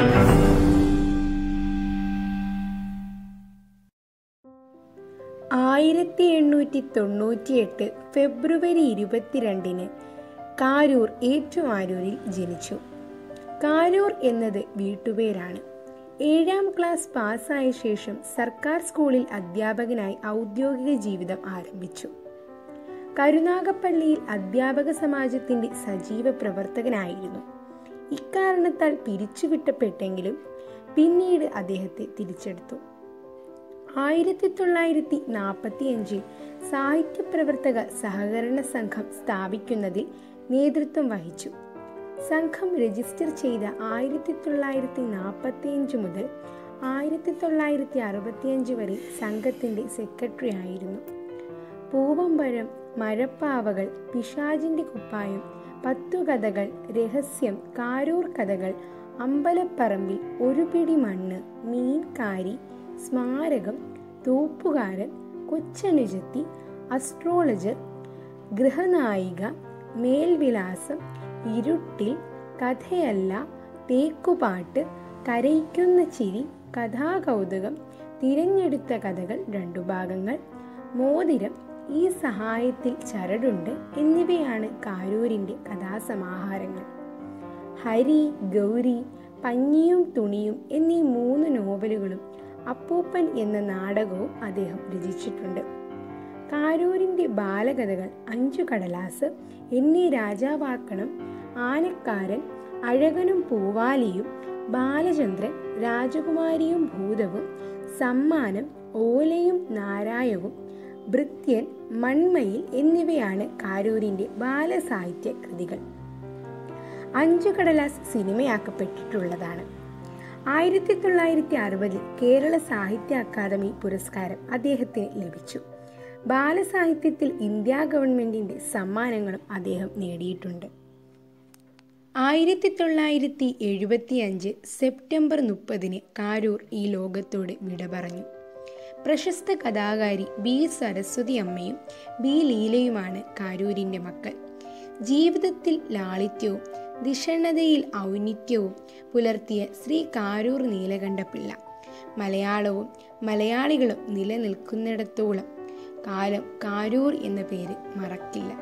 1898 ഫെബ്രുവരി 22-ന് കാരൂർ ഏറ്റുമാനൂരിൽ ജനിച്ചു. കാരൂർ എന്നത് വീട്ടുപേരാണ്. 7ാം ക്ലാസ് പാസ്സായ ശേഷം സർക്കാർ സ്കൂളിൽ അധ്യാപകനായി ഔദ്യോഗിക ജീവിതം ആരംഭിച്ചു. കരുനാഗപ്പള്ളിയിൽ അധ്യാപക സമാജത്തിൻ്റെ സജീവ പ്രവർത്തകനായിരുന്നു. ഇക്കാരണത്താൽ പിരിച്ചുവിട്ടപ്പെട്ടെങ്കിലും പിന്നീട് അദ്ദേഹത്തെ തിരിച്ചെടുത്തു. 1945-ൽ സാഹിത്യ പ്രവർത്തക സഹകരണ സംഘം സ്ഥാപിക്കുന്നതിൽ നേതൃത്വം വഹിച്ചു. സംഘം രജിസ്റ്റർ ചെയ്ത 1945 മുതൽ 1965 വരെ സംഘത്തിൻ്റെ സെക്രട്ടറി ആയിരുന്നു. പൂവമ്പഴം, മരപ്പാവകൾ, പിശാചിൻ്റെ കുപ്പായം, 10 കഥകൾ, രഹസ്യം, കാരൂർ കഥകൾ, അമ്പലപ്പറമ്പിൽ, ഒരു പിടി മണ്ണ്, മീൻകാരി, സ്മാരകം, തൂപ്പുകാരൻ, കൊച്ചനുജത്തി, അസ്ട്രോളജർ, ഗൃഹനായിക, മേൽവിലാസം, ഇരുട്ടിൽ, കഥയല്ല, തേക്കുപാട്ട്, കരയിക്കുന്ന ചിരി, കഥാകൗതുകം, തിരഞ്ഞെടുത്ത കഥകൾ 2 ഭാഗങ്ങൾ, മോതിരം, ഈ സഹായത്തിൽ ചരടുണ്ട് എന്നിവയാണ് കാരൂരിൻ്റെ കഥാസമാഹാരങ്ങൾ. ഹരി, ഗൗരി, പഞ്ഞിയും തുണിയും എന്നീ 3 നോവലുകളും അപ്പൂപ്പൻ എന്ന നാടകവും അദ്ദേഹം രചിച്ചിട്ടുണ്ട്. കാരൂരിൻ്റെ ബാലകഥകൾ 5 കടലാസ്, എന്നെ രാജാവാക്കണം, ആനക്കാരൻ, അഴകനും പൂവാലിയും, ബാലചന്ദ്രൻ, രാജകുമാരിയും ഭൂതവും, സമ്മാനം, ഓലയും നാരായവും, ഭൃത്യൻ, മൺമയിൽ എന്നിവയാണ് കാരൂരിൻ്റെ ബാലസാഹിത്യ കൃതികൾ. 5 കടലാസ് സിനിമയാക്കപ്പെട്ടിട്ടുള്ളതാണ്. 1960-ൽ കേരള സാഹിത്യ അക്കാദമി പുരസ്കാരം അദ്ദേഹത്തിന് ലഭിച്ചു. ബാലസാഹിത്യത്തിൽ ഇന്ത്യാ ഗവൺമെൻറ്റിൻ്റെ സമ്മാനങ്ങളും അദ്ദേഹം നേടിയിട്ടുണ്ട്. 1975 സെപ്റ്റംബർ 30-ന് കാരൂർ ഈ ലോകത്തോട് വിട പറഞ്ഞു. പ്രശസ്ത കഥാകാരി ബി സരസ്വതി അമ്മയും ബി ലീലയുമാണ് കാരൂരിൻ്റെ മക്കൾ. ജീവിതത്തിൽ ലാളിത്യവും ദിഷണതയിൽ ഔന്നിത്യവും പുലർത്തിയ ശ്രീ കാരൂർ നീലകണ്ഠപ്പിള്ള മലയാളവും മലയാളികളും നിലനിൽക്കുന്നിടത്തോളം കാലം കാരൂർ എന്ന പേര് മറക്കില്ല.